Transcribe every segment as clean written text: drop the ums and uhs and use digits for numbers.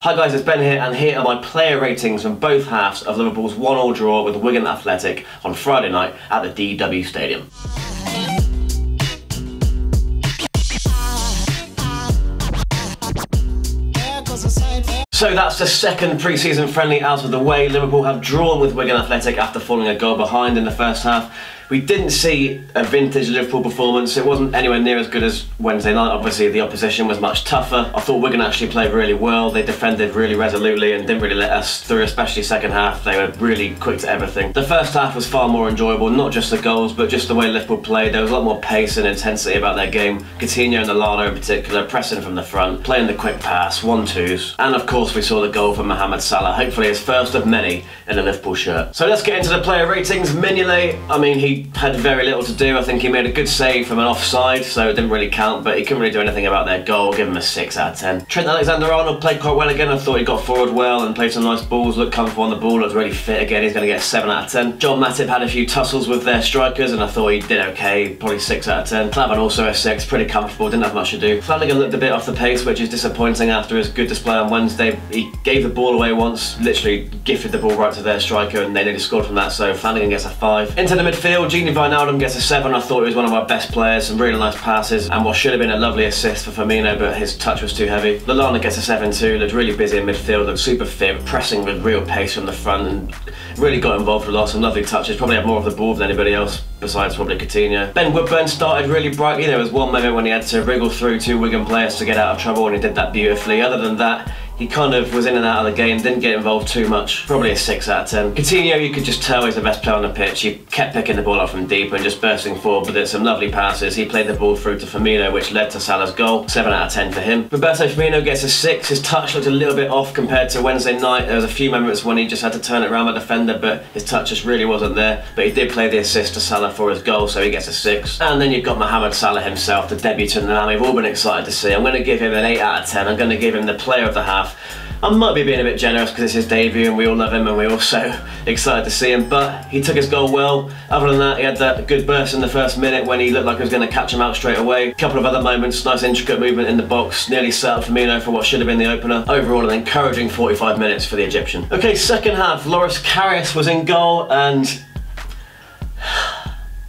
Hi guys, it's Ben here, and here are my player ratings from both halves of Liverpool's 1-1 draw with Wigan Athletic on Friday night at the DW Stadium. So that's the second pre-season friendly out of the way. Liverpool have drawn with Wigan Athletic after falling a goal behind in the first half. We didn't see a vintage Liverpool performance. It wasn't anywhere near as good as Wednesday night. Obviously, the opposition was much tougher. I thought Wigan actually played really well. They defended really resolutely and didn't really let us through, especially second half. They were really quick to everything. The first half was far more enjoyable, not just the goals, but just the way Liverpool played. There was a lot more pace and intensity about their game. Coutinho and Lallana in particular, pressing from the front, playing the quick pass, 1-2s. And of course, we saw the goal from Mohamed Salah, hopefully his first of many in a Liverpool shirt. So let's get into the player ratings. Mignolet, I mean, he had very little to do. I think he made a good save from an offside, so it didn't really count, but he couldn't really do anything about their goal. Give him a 6 out of 10. Trent Alexander-Arnold played quite well again. I thought he got forward well and played some nice balls, looked comfortable on the ball, looked really fit again. He's going to get a 7 out of 10. John Matip had a few tussles with their strikers and I thought he did okay, probably 6 out of 10. Klavan also a 6, pretty comfortable, didn't have much to do. Flanagan looked a bit off the pace, which is disappointing after his good display on Wednesday. He gave the ball away once, literally gifted the ball right to their striker and they nearly scored from that, so Flanagan gets a 5. Into the midfield, Gini Wijnaldum gets a 7. I thought he was one of my best players, some really nice passes and what should have been a lovely assist for Firmino, but his touch was too heavy. Lallana gets a 7 too, looked really busy in midfield, looked super fit, pressing with real pace from the front and really got involved with a lot, some lovely touches, probably had more of the ball than anybody else besides probably Coutinho. Ben Woodburn started really brightly. There was one moment when he had to wriggle through 2 Wigan players to get out of trouble and he did that beautifully. Other than that, he kind of was in and out of the game, didn't get involved too much. Probably a 6 out of 10. Coutinho, you could just tell he's the best player on the pitch. He kept picking the ball up from deep and just bursting forward, but did some lovely passes. He played the ball through to Firmino, which led to Salah's goal. 7 out of 10 for him. Roberto Firmino gets a 6. His touch looked a little bit off compared to Wednesday night. There was a few moments when he just had to turn it around the defender, but his touch just really wasn't there. But he did play the assist to Salah for his goal, so he gets a 6. And then you've got Mohamed Salah himself, the debutant, and we've all been excited to see. I'm going to give him an 8 out of 10. I'm going to give him the player of the half. I might be being a bit generous because it's his debut and we all love him and we're all so excited to see him, but he took his goal well. Other than that, he had that good burst in the first minute when he looked like he was going to catch him out straight away. A couple of other moments, nice intricate movement in the box, nearly set up Firmino for what should have been the opener. Overall, an encouraging 45 minutes for the Egyptian. Okay, second half, Loris Karius was in goal and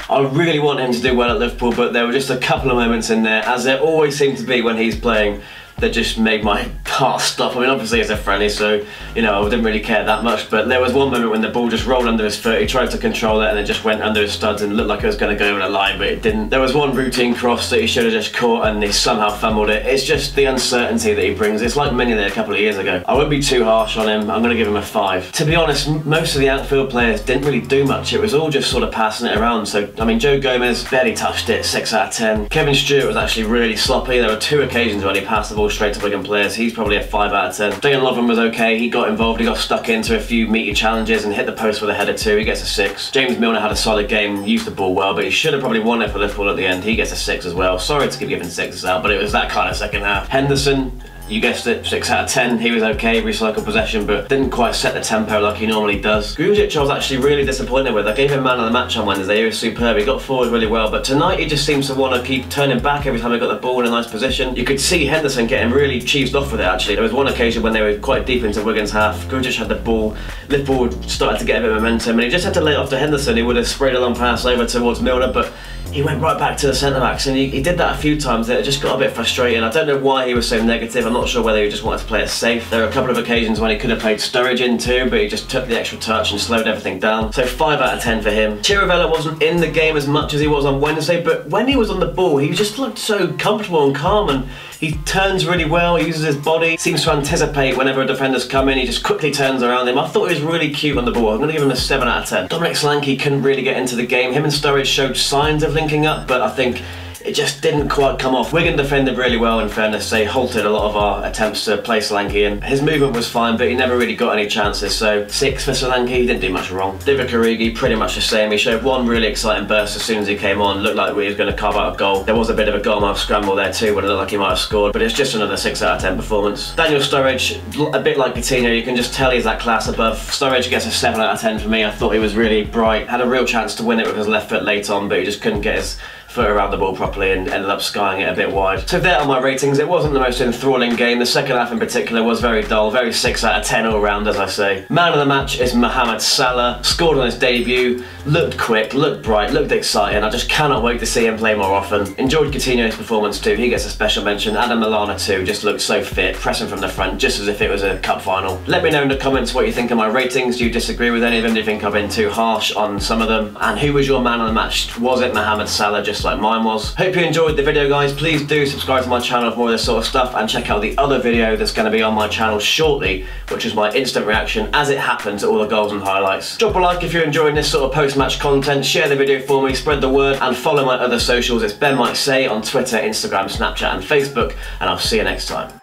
I really want him to do well at Liverpool, but there were just a couple of moments in there, as there always seems to be when he's playing, that just made my heart stop. I mean, obviously it's a friendly, so, you know, I didn't really care that much, but there was one moment when the ball just rolled under his foot. He tried to control it and it just went under his studs and looked like it was going to go over the line, but it didn't. There was one routine cross that he should have just caught and he somehow fumbled it. It's just the uncertainty that he brings. It's like Mignolet a couple of years ago. I won't be too harsh on him. I'm going to give him a 5. To be honest, most of the outfield players didn't really do much. It was all just sort of passing it around. So, I mean, Joe Gomez barely touched it, 6 out of 10. Kevin Stewart was actually really sloppy. There were 2 occasions when he passed the ball straight to Wigan players. He's probably a 5 out of 10. Dejan Lovren was okay. He got involved. He got stuck into a few meaty challenges and hit the post with a header too. He gets a 6. James Milner had a solid game. Used the ball well, but he should have probably won it for Liverpool at the end. He gets a 6 as well. Sorry to keep giving 6s out, but it was that kind of second half. Henderson, you guessed it, 6 out of 10. He was okay, recycled possession, but didn't quite set the tempo like he normally does. Grujic I was actually really disappointed with. I gave him man of the match on Wednesday. He was superb. He got forward really well, but tonight he just seems to want to keep turning back every time he got the ball in a nice position. You could see Henderson getting really cheesed off with it, actually. There was one occasion when they were quite deep into Wigan's half. Grujic had the ball. Liverpool started to get a bit of momentum, and he just had to lay it off to Henderson. He would have sprayed a long pass over towards Milner, but he went right back to the centre-backs, and he did that a few times. It just got a bit frustrating. I don't know why he was so negative. I'm not sure whether he just wanted to play it safe. There were a couple of occasions when he could have played Sturridge in too, but he just took the extra touch and slowed everything down. So 5 out of 10 for him. Chirivella wasn't in the game as much as he was on Wednesday, but when he was on the ball, he just looked so comfortable and calm, and he turns really well, he uses his body, seems to anticipate whenever a defender's come in, he just quickly turns around him. I thought he was really cute on the ball. I'm gonna give him a 7 out of 10. Dominic Solanke couldn't really get into the game. Him and Sturridge showed signs of linking up, but I think it just didn't quite come off. Wigan defended really well, in fairness. They halted a lot of our attempts to play Solanke in. His movement was fine, but he never really got any chances, so 6 for Solanke. He didn't do much wrong. Divock Origi, pretty much the same. He showed one really exciting burst as soon as he came on. Looked like he was going to carve out a goal. There was a bit of a goal-mouth scramble there too, when it looked like he might have scored, but it's just another 6 out of 10 performance. Daniel Sturridge, a bit like Coutinho, you can just tell he's that class above. Sturridge gets a 7 out of 10 for me. I thought he was really bright. Had a real chance to win it with his left foot late on, but he just couldn't get his foot around the ball properly and ended up skying it a bit wide. So there are my ratings. It wasn't the most enthralling game. The second half in particular was very dull, very 6 out of 10 all round, as I say. Man of the match is Mohamed Salah. Scored on his debut, looked quick, looked bright, looked exciting. I just cannot wait to see him play more often. Enjoyed Coutinho's performance too. He gets a special mention. And Lallana too, just looked so fit, pressing from the front, just as if it was a cup final. Let me know in the comments what you think of my ratings. Do you disagree with any of them? Do you think I've been too harsh on some of them? And who was your man of the match? Was it Mohamed Salah, just like mine was? Hope you enjoyed the video, guys. Please do subscribe to my channel for more of this sort of stuff, and check out the other video that's going to be on my channel shortly, which is my instant reaction as it happens to all the goals and highlights. Drop a like if you're enjoying this sort of post-match content, share the video for me, spread the word, and follow my other socials. It's Ben Might Say on Twitter, Instagram, Snapchat and Facebook, and I'll see you next time.